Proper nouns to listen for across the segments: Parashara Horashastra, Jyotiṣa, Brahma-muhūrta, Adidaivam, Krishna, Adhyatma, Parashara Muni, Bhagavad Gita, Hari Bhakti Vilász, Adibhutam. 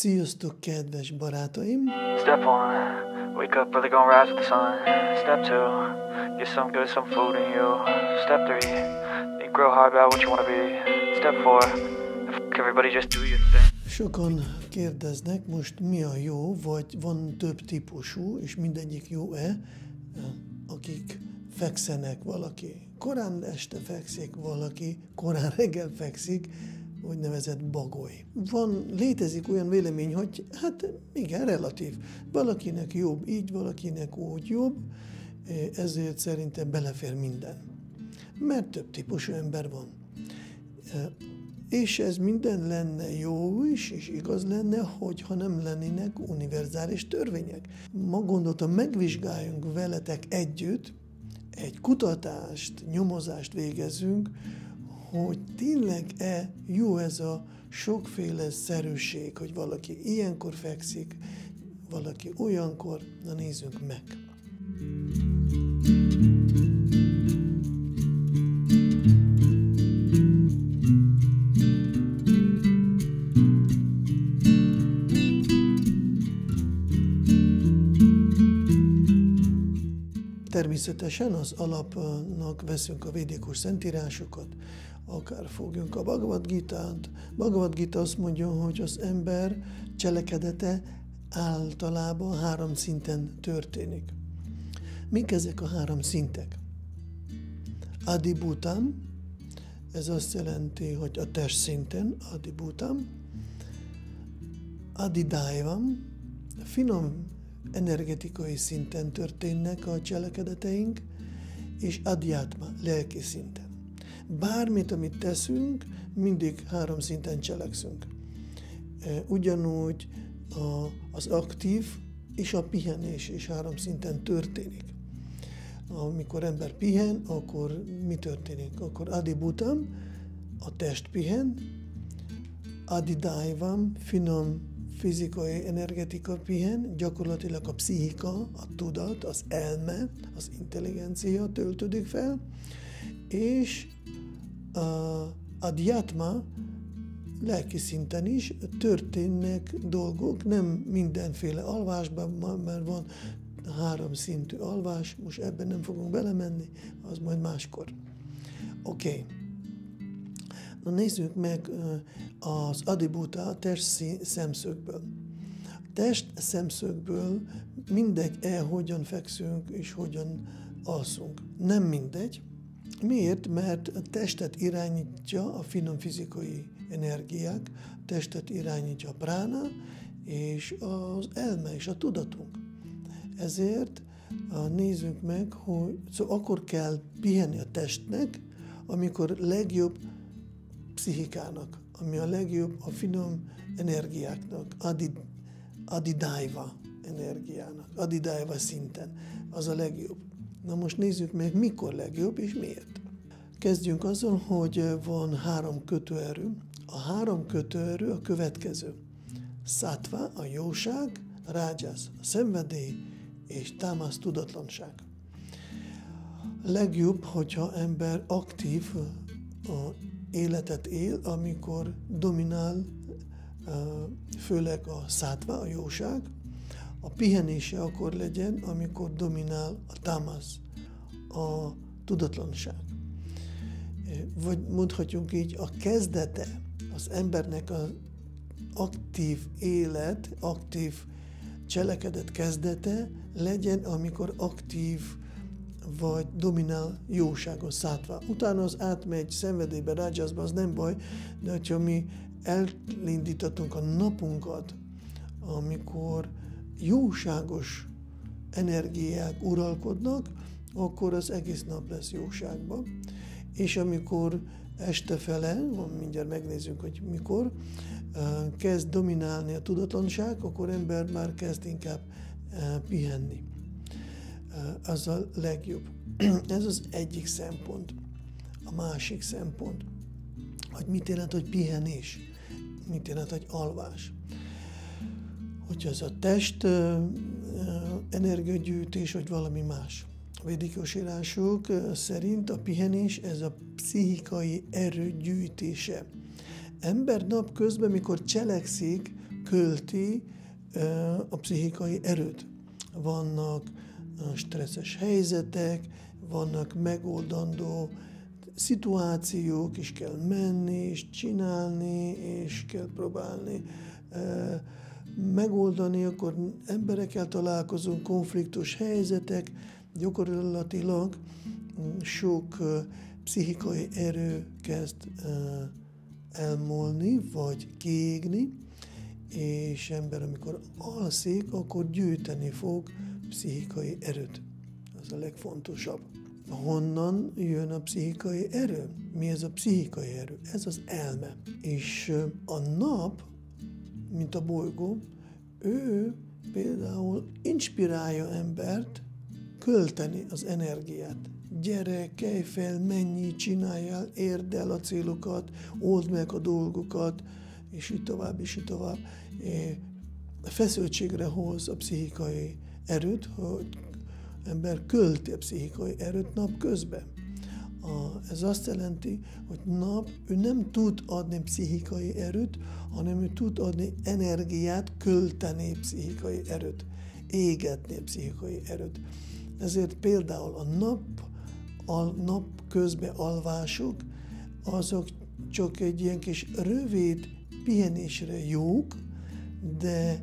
Sziasztok, kedves barátaim! Step one, wake up, really gonna rise with the sun. Step two, get some good, some food in you. Step three, think real hard about what you wanna be. Step four, everybody just do your thing. Sokan kérdeznek most, mi a jó, vagy van több típusú, és mindegyik jó-e, akik fekszenek valaki. Korán este fekszik valaki, korán reggel fekszik, úgynevezett bagoly. Létezik olyan vélemény, hogy hát igen, relatív. Valakinek jobb így, valakinek úgy jobb, ezért szerintem belefér minden. Mert több típusú ember van. És ez minden lenne jó is, és igaz lenne, hogyha nem lennének univerzális törvények. Ma gondoltam, megvizsgáljunk veletek együtt, egy kutatást, nyomozást végezzünk, hogy tényleg-e jó ez a sokféle szerűség, hogy valaki ilyenkor fekszik, valaki olyankor. Na nézzünk meg! Természetesen az alapnak veszünk a védikus szentírásokat, akár fogjunk a Bhagavad Gitát. Bhagavad Gita azt mondja, hogy az ember cselekedete általában 3 szinten történik. Mik ezek a 3 szintek? Adibhutam, ez azt jelenti, hogy a test szinten, adibhutam. Adidaivam, finom energetikai szinten történnek a cselekedeteink, és adhyatma, lelki szinten. Bármit, amit teszünk, mindig 3 szinten cselekszünk. Ugyanúgy az aktív és a pihenés is 3 szinten történik. Amikor ember pihen, akkor mi történik? Akkor adibhutam, a test pihen, adidaivam, finom fizikai energetika pihen, gyakorlatilag a pszichika, a tudat, az elme, az intelligencia töltődik fel, és adhyatma, lelki szinten is történnek dolgok, nem mindenféle alvásban, mert van 3 szintű alvás, most ebben nem fogunk belemenni, az majd máskor. Oké. Na nézzük meg az adibhuta a test szemszögből. A test szemszögből mindegy-e, hogyan fekszünk és hogyan alszunk. Nem mindegy. Miért? Mert a testet irányítja a finom fizikai energiák, a testet irányítja a prána, és az elme és a tudatunk. Ezért nézzük meg, hogy akkor kell pihenni a testnek, amikor legjobb pszichikának, ami a legjobb a finom energiáknak, adidaiva energiának, adidaiva szinten, az a legjobb. Na most nézzük meg, mikor legjobb és miért. Kezdjünk azzal, hogy van 3 kötőerő. A 3 kötőerő a következő. Szatva, a jóság, rágyász, a szenvedély, és támasz, tudatlanság. Legjobb, hogyha ember aktív életet él, amikor dominál, főleg a szatva, a jóság. A pihenése akkor legyen, amikor dominál a támasz, a tudatlanság. Vagy mondhatjuk így, a kezdete az embernek az aktív élet, aktív cselekedet kezdete legyen, amikor aktív vagy dominál jóságon, szátva. Utána az átmegy szenvedélybe, rágyaszba, az nem baj, de hogyha mi elindítatunk a napunkat, amikor jóságos energiák uralkodnak, akkor az egész nap lesz jóságban. És amikor estefele, mindjárt megnézzük, hogy mikor, kezd dominálni a tudatlanság, akkor ember már kezd inkább pihenni. Az a legjobb. Ez az egyik szempont. A másik szempont, hogy mit jelent, hogy pihenés, mit jelent, hogy alvás. Hogyha ez a test energiagyűjtés, vagy valami más. A védikus írások szerint a pihenés ez a pszichikai erő gyűjtése. Ember napközben, mikor cselekszik, költi a pszichikai erőt. Vannak stresszes helyzetek, vannak megoldandó szituációk, és kell menni, és csinálni, és kell próbálni megoldani, akkor emberekkel találkozunk, konfliktus helyzetek, gyakorlatilag sok pszichikai erő kezd elmúlni, vagy kiégni, és ember, amikor alszik, akkor gyűjteni fog pszichikai erőt. Ez a legfontosabb. Honnan jön a pszichikai erő? Mi ez a pszichikai erő? Ez az elme. És a nap, mint a bolygó, ő például inspirálja embert költeni az energiát. Gyere, kelj fel, menj, csináljál, érd el a célokat, old meg a dolgokat, és így tovább, és így tovább. Feszültségre hoz a pszichikai erőt, hogy ember költi a pszichikai erőt nap közben. Ez azt jelenti, hogy nap ő nem tud adni pszichikai erőt, hanem ő tud adni energiát, költeni pszichikai erőt, égetni pszichikai erőt. Ezért például a nap közben alvások, azok csak egy ilyen kis rövid pihenésre jók, de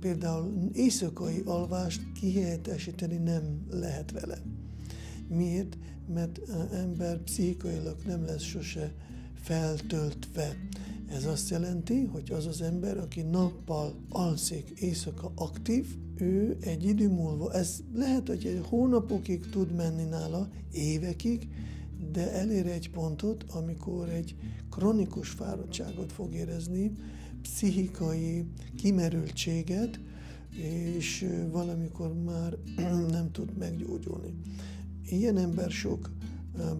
például éjszakai alvást kihelyettesíteni nem lehet vele. Miért? Mert az ember pszichikailag nem lesz sose feltöltve. Ez azt jelenti, hogy az az ember, aki nappal alszik, éjszaka aktív, ő egy idő múlva, ez lehet, hogy egy hónapokig tud menni nála, évekig, de elér egy pontot, amikor egy kronikus fáradtságot fog érezni, pszichikai kimerültséget, és valamikor már nem tud meggyógyulni. Ilyen ember sok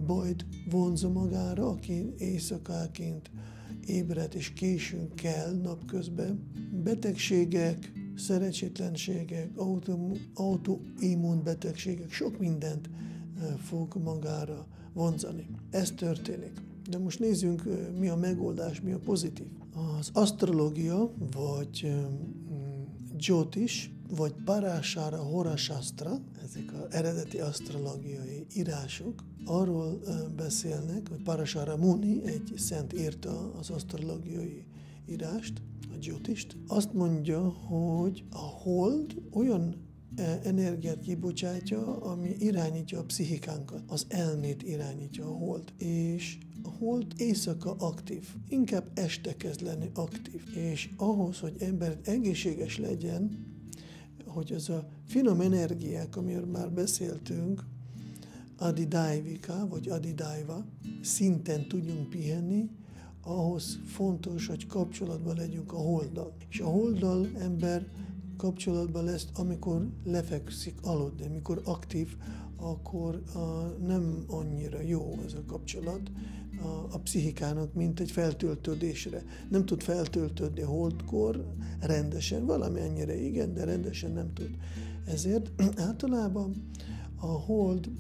bajt vonza magára, aki éjszakáként ébred és későn kell napközben. Betegségek, szerencsétlenségek, autoimmun betegségek, sok mindent fog magára vonzani. Ez történik. De most nézzünk, mi a megoldás, mi a pozitív. Az asztrológia, vagy Jyotiṣa, vagy Parashara Horashastra, ezek az eredeti asztrológiai írások, arról beszélnek, hogy Parashara Muni, egy szent írta az asztrológiai írást, a Jyotiṣt. Azt mondja, hogy a hold olyan energiát kibocsátja, ami irányítja a pszichikánkat, az elmét irányítja a hold. És a hold éjszaka aktív, inkább este kezd lenni aktív. És ahhoz, hogy ember egészséges legyen, hogy ez a finom energiák, amiről már beszéltünk, adidaivika vagy adidaiva, szinten tudjunk pihenni, ahhoz fontos, hogy kapcsolatban legyünk a holddal. És a holddal ember kapcsolatban lesz, amikor lefekszik aludni, amikor aktív, akkor nem annyira jó ez a kapcsolat a pszichikának, mint egy feltöltődésre. Nem tud feltöltődni holdkor rendesen, valamennyire igen, de rendesen nem tud. Ezért általában a hold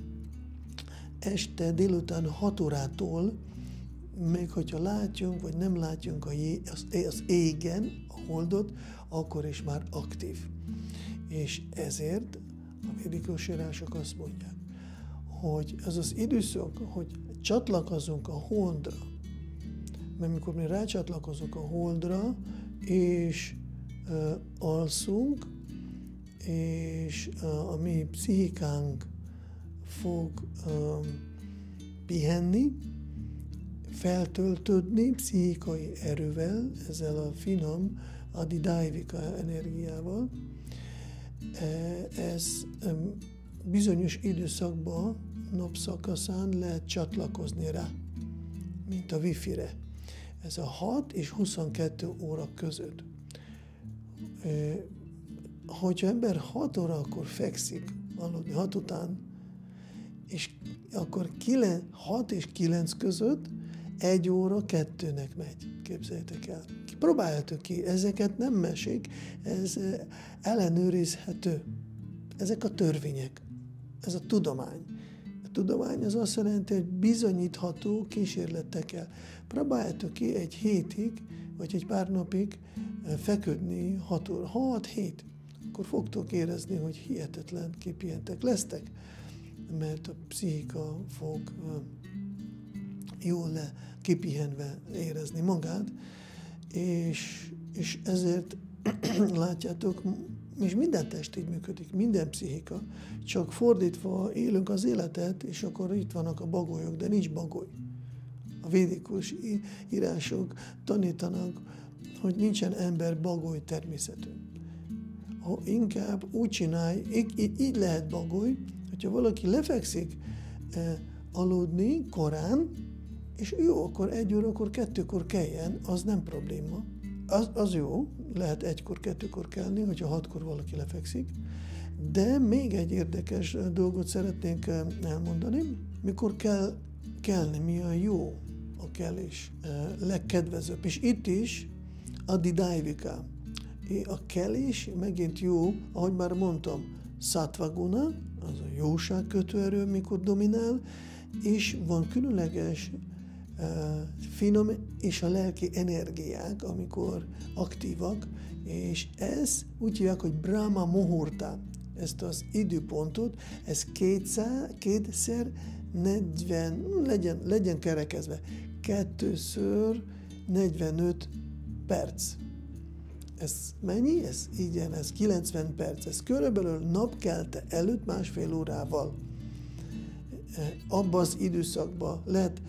este délután 6 órától, még hogyha látjunk, vagy nem látjunk az égen a holdot, akkor is már aktív. És ezért a védikus írások azt mondják, hogy ez az időszak, hogy csatlakozunk a holdra, mert mikor mi rácsatlakozunk a holdra, és alszunk, és a mi pszichikánk fog pihenni, feltöltődni pszichikai erővel, ezzel a finom adidaivika energiával. Ez bizonyos időszakban, napszakaszán lehet csatlakozni rá, mint a wifi-re. Ez a 6 és 22 óra között. Hogyha ember 6 óra akkor fekszik aludni, 6 után, és akkor 6 és 9 között 1 óra 2-nek megy, képzeljétek el. Próbáljátok ki, ezeket nem mesék, ez ellenőrizhető. Ezek a törvények, ez a tudomány. A tudomány az azt jelenti, hogy bizonyítható kísérletekkel. Próbáljátok ki egy hétig, vagy egy pár napig feküdni 6 óra, 6-7, akkor fogtok érezni, hogy hihetetlen kipihentek lesztek, mert a pszichika fog jól kipihenve érezni magát, és ezért látjátok, és minden test így működik, minden pszichika, csak fordítva élünk az életet, és akkor itt vannak a bagolyok, de nincs bagoly. A védikus írások tanítanak, hogy nincsen ember bagoly természetű. Ha inkább úgy csinálj, így lehet bagoly, hogyha valaki lefekszik aludni korán, és jó, akkor 1 órakor, 2-kor keljen, az nem probléma. Az jó, lehet 1-kor, 2-kor kelni, hogyha 6-kor valaki lefekszik. De még egy érdekes dolgot szeretnék elmondani. Mikor kell kelni, mi a jó a kelés, legkedvezőbb. És itt is a didájvika. A kelés megint jó, ahogy már mondtam, szátvaguna, az a jóság kötőerő, mikor dominál, és van különleges finom és a lelki energiák, amikor aktívak, és ez úgy hívják, hogy Brahma-muhūrta, ezt az időpontot, ez 2x40, legyen kerekezve, 2x45 perc. Ez mennyi? Ez igen, ez 90 perc, ez körülbelül napkelte előtt 1,5 órával. Abban az időszakban lehet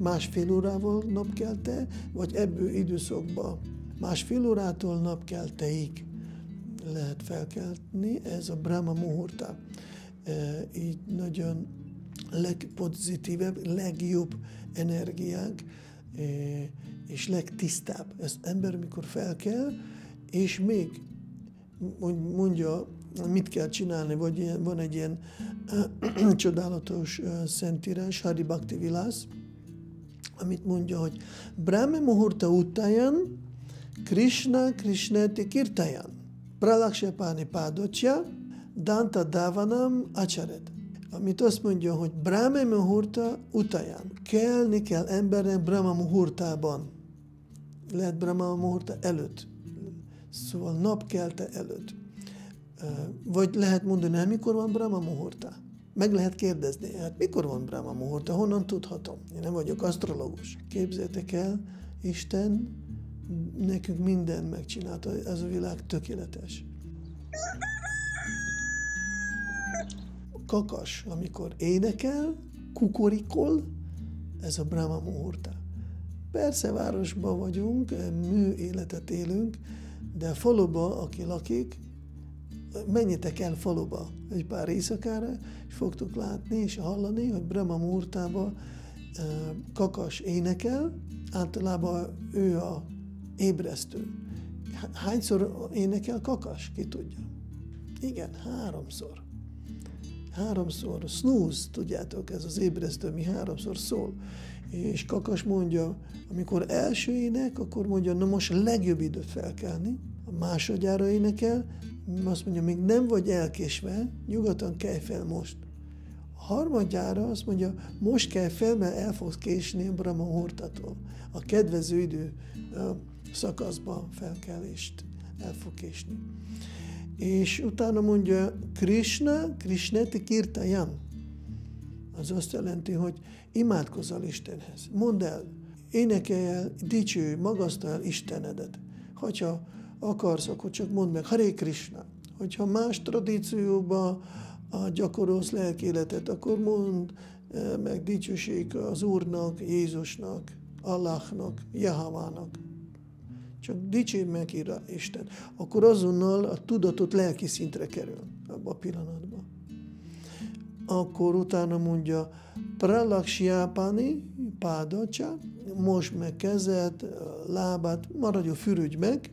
1,5 órával napkelte, vagy ebből időszakban 1,5 órától napkelteig lehet felkeltni, ez a Brahma-muhūrta. Így nagyon legpozitívebb, legjobb energiák, és legtisztább. Ez ember, mikor felkel, és még mondja, mit kell csinálni, vagy van egy ilyen csodálatos szentírás, Hari Bhakti Vilász, amit mondja, hogy Brahma-muhūrta utáján, Krishna Krishneti kirtáján, Pralakshapani pádocya, Danta Davanam acsaret. Amit azt mondja, hogy Brahma-muhūrta utáján, kelni kell embernek Brahma-muhūrtában. Lehet Brahma-muhūrta előtt, szóval napkelte előtt. Vagy lehet mondani, hát mikor van Brahma-muhūrta? Meg lehet kérdezni, hát mikor van Brahma-muhūrta? Honnan tudhatom? Én nem vagyok asztrológus. Képzeljétek el, Isten nekünk mindent megcsinálta, ez a világ tökéletes. Kakas, amikor énekel, kukorikol, ez a Brahma-muhūrta. Persze városban vagyunk, mű életet élünk, de faluba, aki lakik, menjetek el faluba egy pár éjszakára, és fogtok látni és hallani, hogy Brahma-muhūrtában kakas énekel, általában ő a ébresztő. Hányszor énekel kakas? Ki tudja? Igen, 3-szor. 3-szor snooze, tudjátok, ez az ébresztő, mi 3-szor szól. És kakas mondja, amikor első ének, akkor mondja, na most legjobb időt felkelni, a másodjára énekel, azt mondja, még nem vagy elkésve, nyugodtan kelj fel most. A harmadjára azt mondja, most kelj fel, mert el fogsz késni a Brahma-muhūrtától. A kedvező idő szakaszban felkelést el fog késni. És utána mondja, Krishna, Krishneti kirtáján. Az azt jelenti, hogy imádkozz el Istenhez. Mondd el, énekelj el, dicsőj, magaszd el Istenedet. Hogyha akarsz, akkor csak mondd meg, Hare Krishna. Hogyha más tradícióban gyakorolsz lelkéletet, akkor mondd meg dicsőség az Úrnak, Jézusnak, Allahnak, Jahavának. Csak dicsőj meg Isten. Akkor azonnal a tudatot lelki szintre kerül abban a pillanatban. Akkor utána mondja, Pralakshapani pádocya, mosd meg kezed, lábát, maradjon, fürüdj meg,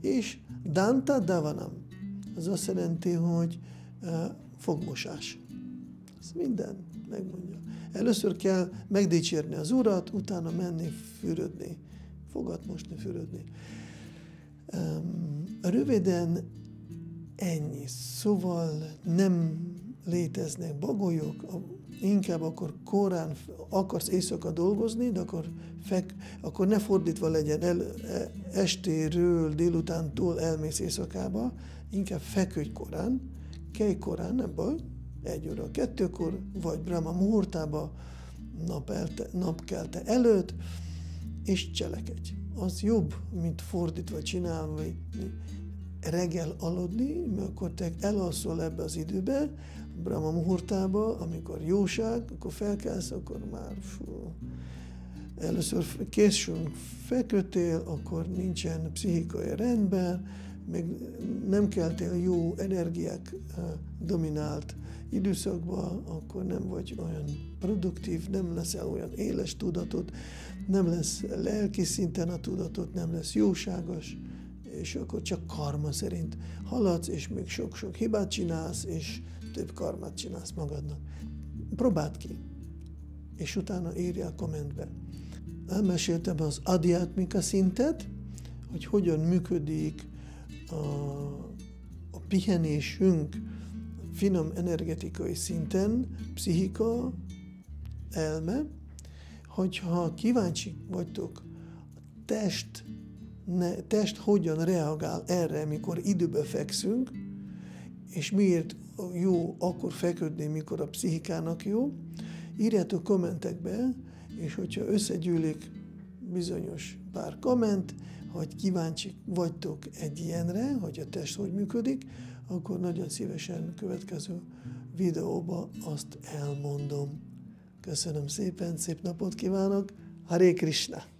és Danta Davanam, az azt jelenti, hogy fogmosás. Ez minden, megmondja. Először kell megdicsérni az Urat, utána menni, fürödni, fogat mosni, fürödni. Röviden ennyi, szóval nem léteznek bagolyok, inkább akkor korán akarsz éjszaka dolgozni, de akkor ne fordítva legyen, estéről, délutántól elmész éjszakába, inkább feküdj korán, kelj korán, nem baj, 1 óra, 2-kor, vagy Brahma-muhūrtába, napkelte előtt, és cselekedj. Az jobb, mint fordítva csinálni, reggel aludni, mert akkor te elalszol ebbe az időbe, Brahma-muhūrtába, amikor jóság, akkor felkelsz, akkor már először későn feküdtél, akkor nincsen pszichikai rendben, még nem keltél jó energiák dominált időszakban, akkor nem vagy olyan produktív, nem leszel olyan éles tudatod, nem lesz lelki szinten a tudatod, nem lesz jóságos, és akkor csak karma szerint haladsz, és még sok-sok hibát csinálsz, és több karmát csinálsz magadnak. Próbáld ki, és utána írjál kommentbe. Elmeséltem az adhyátmika szintet, hogy hogyan működik a pihenésünk finom energetikai szinten, pszichika, elme, hogyha kíváncsi vagytok, a test hogyan reagál erre, amikor időbe fekszünk, és miért jó akkor feküdni, mikor a pszichikának jó, írjátok kommentekbe, és hogyha összegyűlik bizonyos pár komment, hogy kíváncsi vagytok egy ilyenre, hogy a test hogy működik, akkor nagyon szívesen következő videóba azt elmondom. Köszönöm szépen, szép napot kívánok! Hare Krishna!